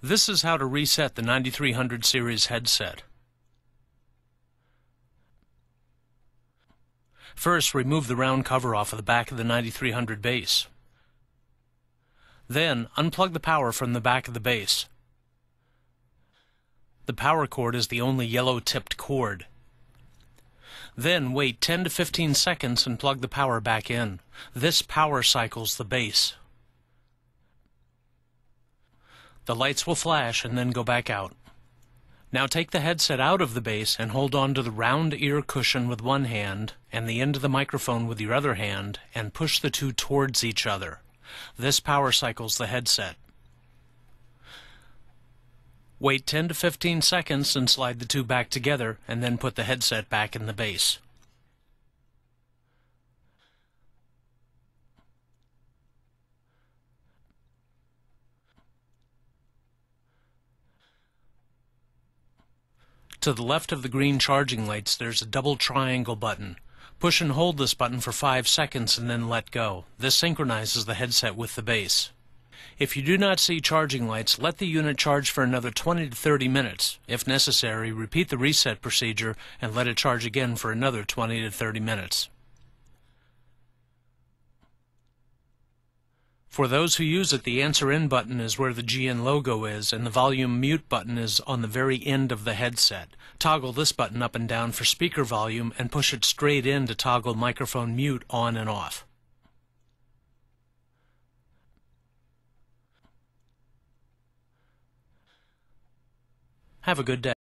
This is how to reset the 9300 series headset. First, remove the round cover off of the back of the 9300 base. Then, unplug the power from the back of the base. The power cord is the only yellow-tipped cord. Then, wait 10 to 15 seconds and plug the power back in. This power cycles the base. The lights will flash and then go back out. Now take the headset out of the base and hold on to the round ear cushion with one hand and the end of the microphone with your other hand and push the two towards each other. This power cycles the headset. Wait 10 to 15 seconds and slide the two back together and then put the headset back in the base. To the left of the green charging lights, there's a double triangle button. Push and hold this button for 5 seconds and then let go. This synchronizes the headset with the base. If you do not see charging lights, let the unit charge for another 20 to 30 minutes. If necessary, repeat the reset procedure and let it charge again for another 20 to 30 minutes. For those who use it, the answer in button is where the GN logo is, and the volume mute button is on the very end of the headset. Toggle this button up and down for speaker volume and push it straight in to toggle microphone mute on and off. Have a good day.